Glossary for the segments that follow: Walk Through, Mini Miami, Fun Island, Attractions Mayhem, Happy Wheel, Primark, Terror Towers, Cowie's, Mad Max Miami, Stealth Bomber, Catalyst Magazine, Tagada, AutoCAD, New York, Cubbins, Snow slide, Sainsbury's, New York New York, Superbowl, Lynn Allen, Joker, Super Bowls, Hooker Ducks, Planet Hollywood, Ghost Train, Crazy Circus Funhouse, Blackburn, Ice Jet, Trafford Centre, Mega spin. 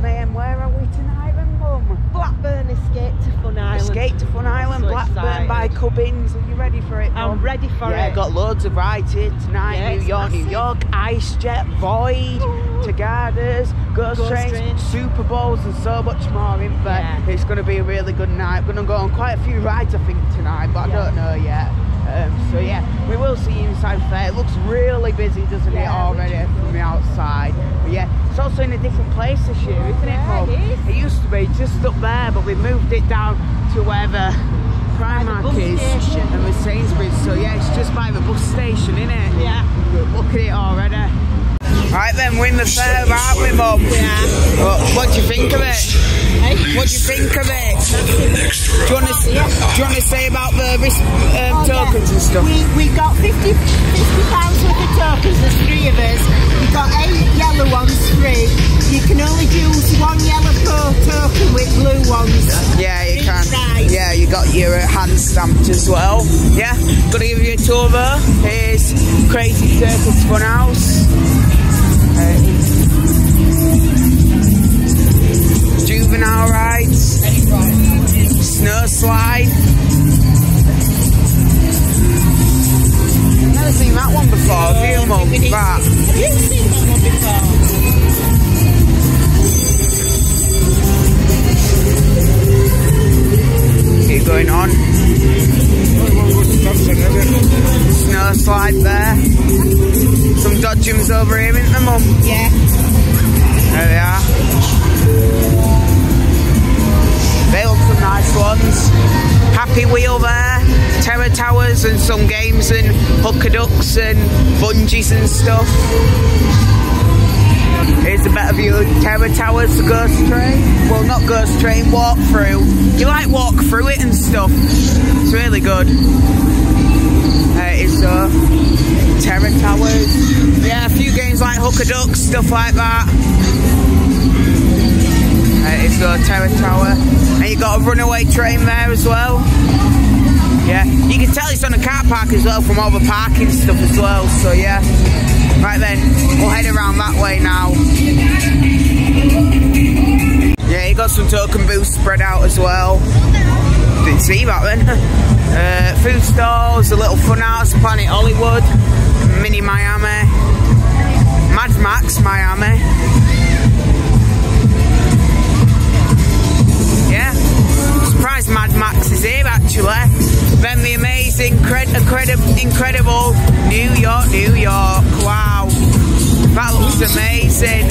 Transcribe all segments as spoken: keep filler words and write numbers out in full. Mayhem. Where are we tonight then, Mum? Blackburn, Escape to Fun Island. Escape to Fun Island, so Blackburn excited. By Cubbins. Are you ready for it, Mum? I'm ready for yeah, it. Got loads of rides here tonight. Yeah, New York, massive. New York, Ice Jet, Void, Tagadas, Ghost, Ghost Trains, Train. Super Bowls and so much more in there. Yeah. It's going to be a really good night. We're going to go on quite a few rides, I think, tonight, but yeah. I don't know yet. Um, so yeah, we will see you inside fair. It looks really busy, doesn't yeah, it, already from the outside. But yeah, it's also in a different place this year, isn't yeah, it, Paul? It, it used to be just up there, but we moved it down to wherever Primark is station. And with Sainsbury's. So yeah, it's just by the bus station, isn't it? Yeah. Look at it already. Right then, we're in the fair, aren't we, Mum? Yeah. Well, what do you think of it? Hey, what do you think of it? Do you want to, do you want to say about the risk, um, oh, tokens yeah. and stuff? We, we got fifty, fifty pounds worth of tokens, there's three of us. We got eight yellow ones, three. You can only use one yellow token with blue ones. Yeah, you can. Size. Yeah, you got your hand stamped as well. Yeah, gonna give you a tour though. Here's Crazy Circus Funhouse. Juvenile rides, snow slide. I've never seen that one before. Have you, Mum? Have you seen that one before? Keep going on. Snow slide there. Some dodgems over here, isn't there, Mum? Yeah. There they are. They look some nice ones. Happy Wheel there, Terror Towers and some games and Hooker Ducks and bungees and stuff. Here's a better view of Terror Towers, the Ghost Train. Well, not Ghost Train, Walk Through. You like Walk Through it and stuff. It's really good. There it is though. Terror Towers. Yeah, a few games like Hooker Ducks, stuff like that. It's the Terror Tower, and you got a runaway train there as well. Yeah, you can tell it's on a car park as well from all the parking stuff as well. So yeah, right then we'll head around that way now. Yeah, you got some token booths spread out as well. Didn't see that then. Uh, food stalls, a little fun house, Planet Hollywood, Mini Miami, Mad Max Miami. Mad Max is here actually. Then the amazing, incredible, incredible New York, New York. Wow, that looks amazing.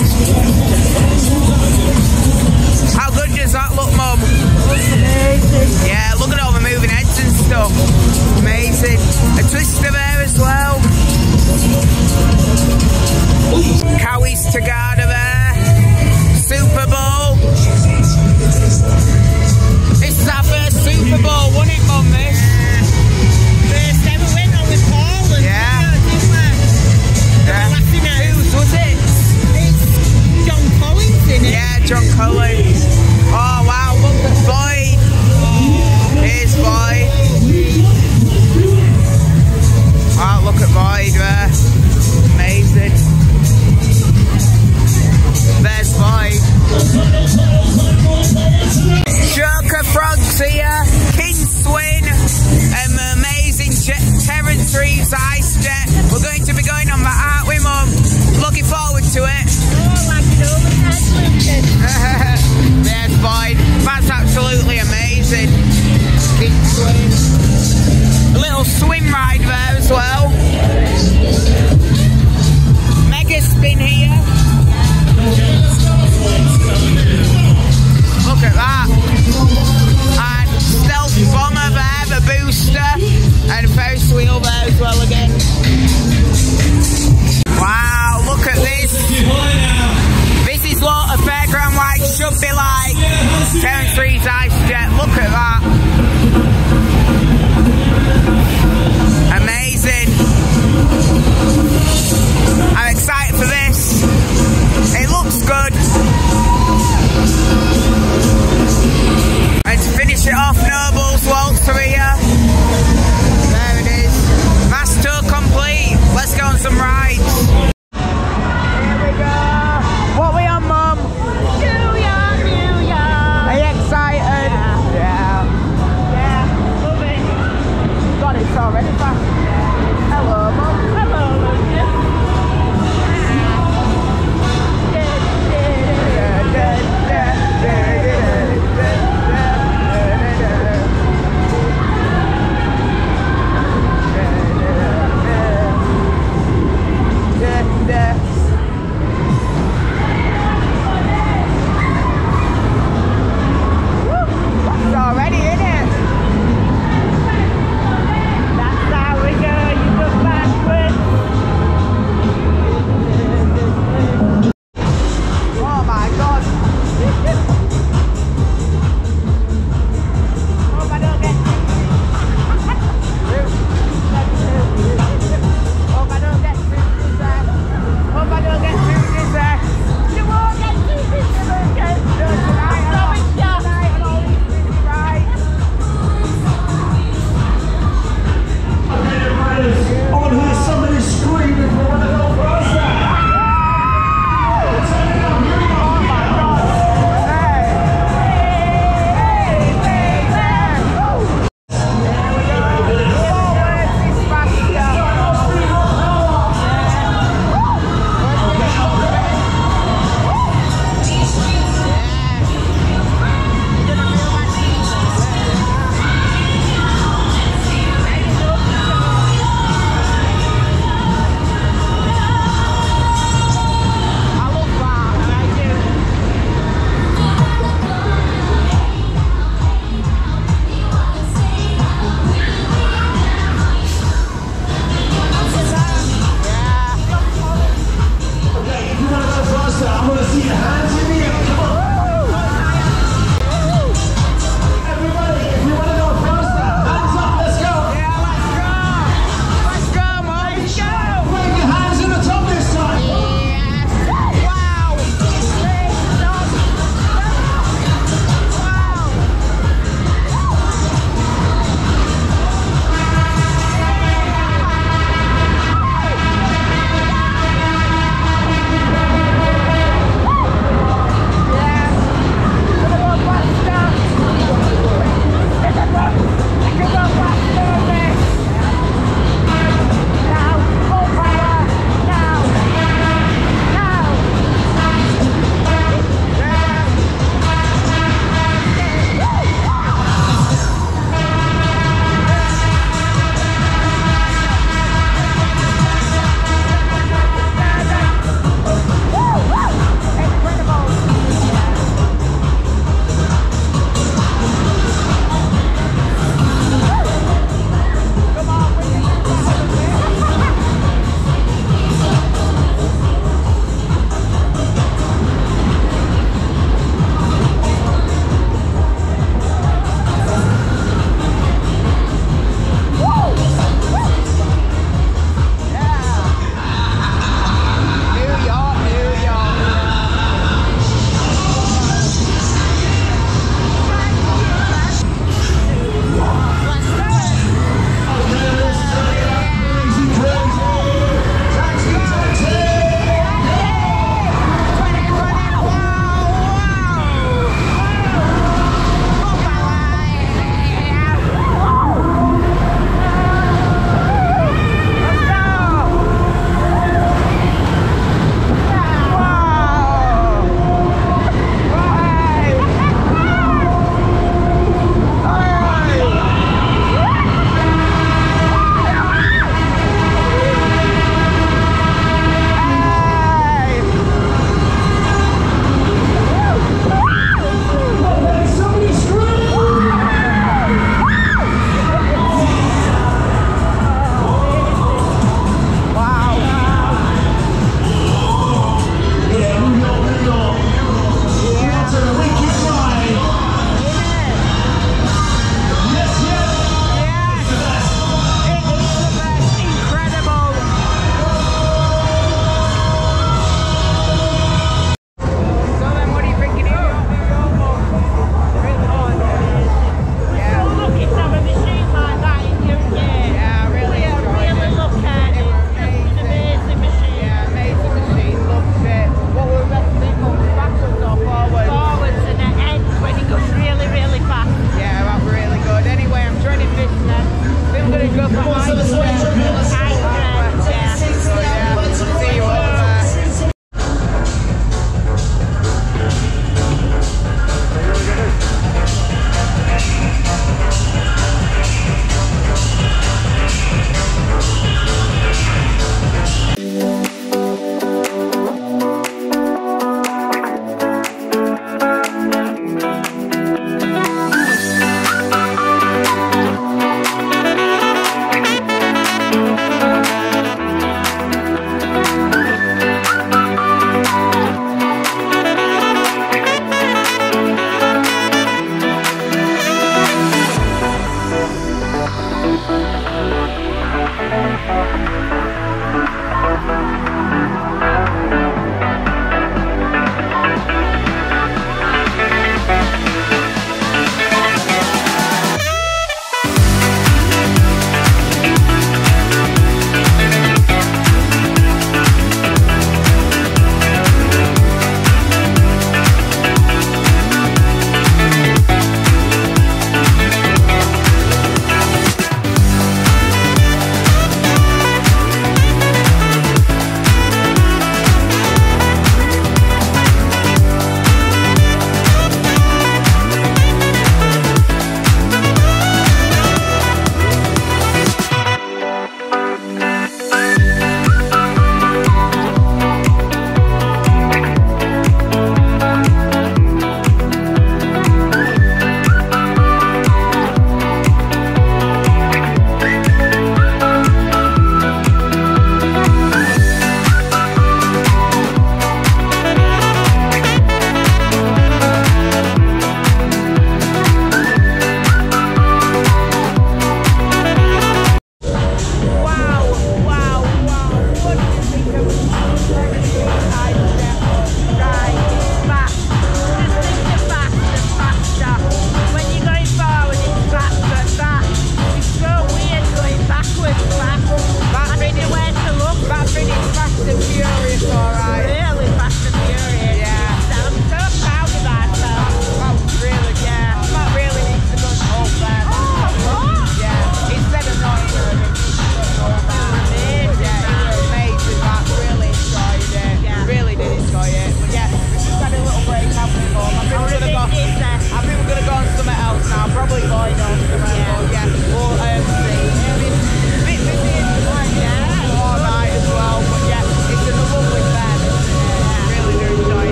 How good does that look, Mum? Yeah, look at all the moving heads and stuff. Amazing. A twister there as well. Cowie's Tagada there. Super Bowl. This is our first Super Bowl, wasn't it, Mum? This yeah. First ever win on with Poland. Yeah. Didn't we? Yeah. Whose was it? It's John Collins, isn't it? Yeah, John Collins. Oh wow, look at Boyd. Oh. Here's Boyd. Wow, look at Boyd there. Amazing. There's Boyd. Joker Frogs here, King's Swin, um, amazing jet, Terran Trees, Ice Jet. We're going to be going on that, aren't we, Mum? Looking forward to it. Oh, like an overnight. There's Boyd. That's absolutely amazing. King's Swin. A little swim ride there as well. Mega spin here. Look at that. And Stealth Bomber there, the booster, and Ferris wheel there as well again. Wow, look at this. This is what a fairground ride should be like. Terror Towers Ice Jet, look at that. Amazing. I'm excited for this. It looks good. And to finish it off, Noble's Walk Through here. There it is. That's tour complete. Let's go on some rides. Here we go. What are we on, Mum? New York.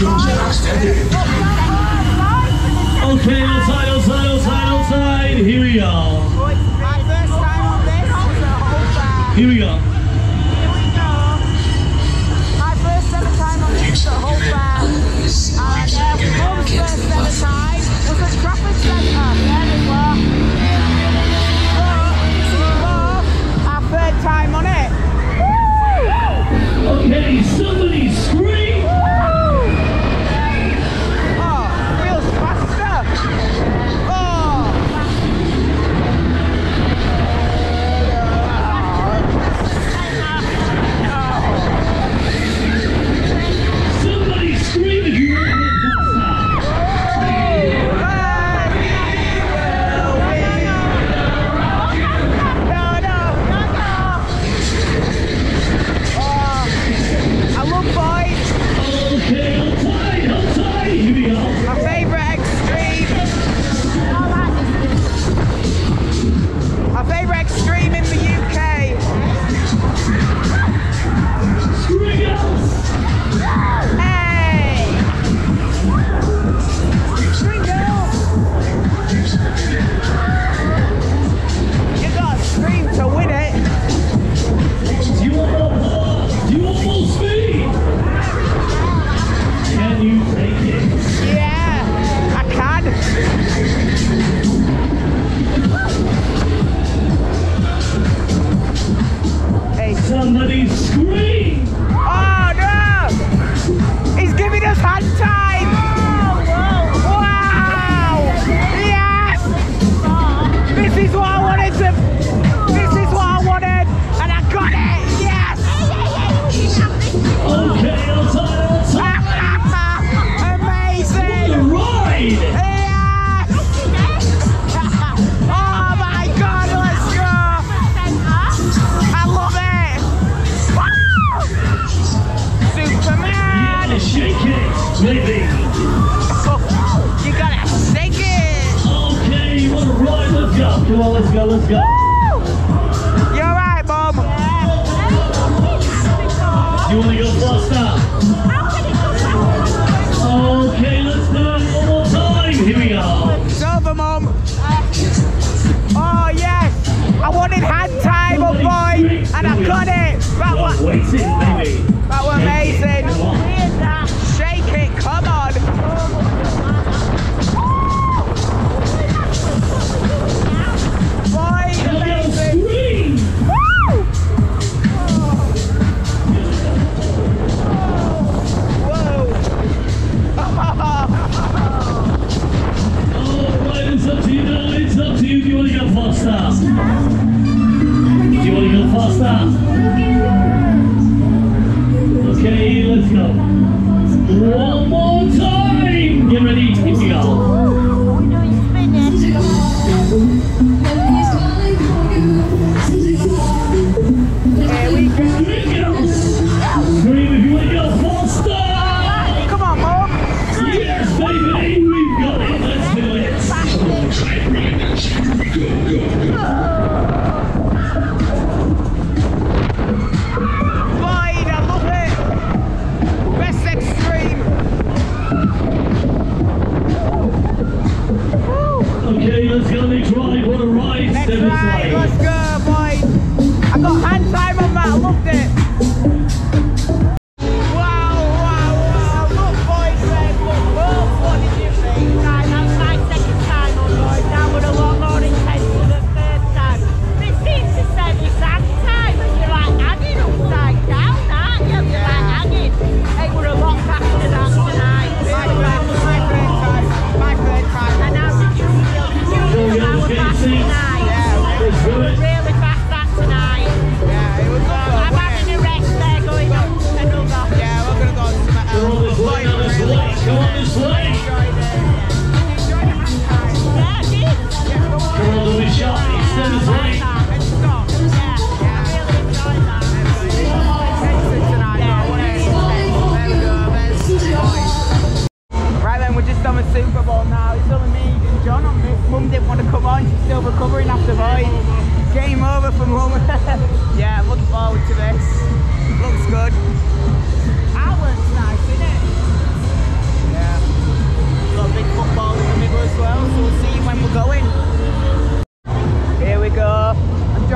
Okay, outside, outside, outside, outside. Here we are. My first time on this. Here we are. Here we go. My first ever time on this at Whole Farm. And Everyone's first ever time was at Trafford Centre. There we were. This is for our third time on it. Okay, somebody scream!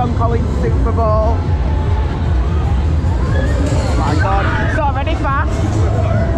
Tom Collins Super Bowl. Oh my god, it's already fast.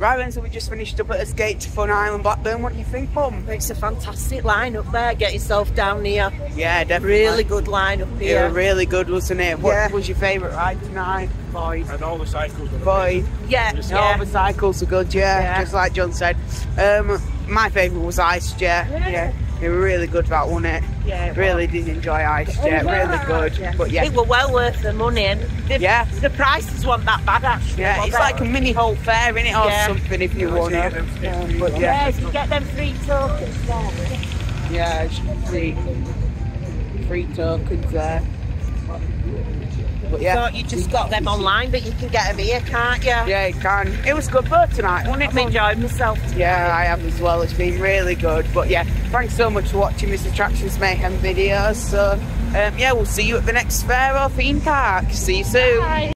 Right then, so we just finished up at Escape to Fun Island, Blackburn. What do you think, Mum? It's a fantastic line up there. Get yourself down here. Yeah, definitely. Really good line up here. Yeah, really good, wasn't it? What yeah. was your favourite ride tonight, boys? And all the cycles were Boy. good. Yeah. And all yeah. the cycles were good, yeah. yeah. Just like John said. Um, my favourite was Ice Jet. Yeah. yeah. It was really good, that, wasn't it? Yeah. It really was. Did enjoy Ice Jet. Yeah. Really good. Yeah. But yeah. It were well worth the money. And the, yeah. The prices weren't that bad, actually. Yeah, it's like a mini whole fair, innit? Or yeah. something if you yeah, want it. Um, but yeah. yeah, if you get them free tokens there. Yeah, as you can see, free tokens there. But yeah. So you just got them online, but you can get them here, can't you? Yeah, you can. It was good for tonight. I have enjoyed myself tonight. Yeah, I have as well. It's been really good. But yeah, thanks so much for watching this Attractions Mayhem video. So um, yeah, we'll see you at the next fair or theme park. See you soon. Bye.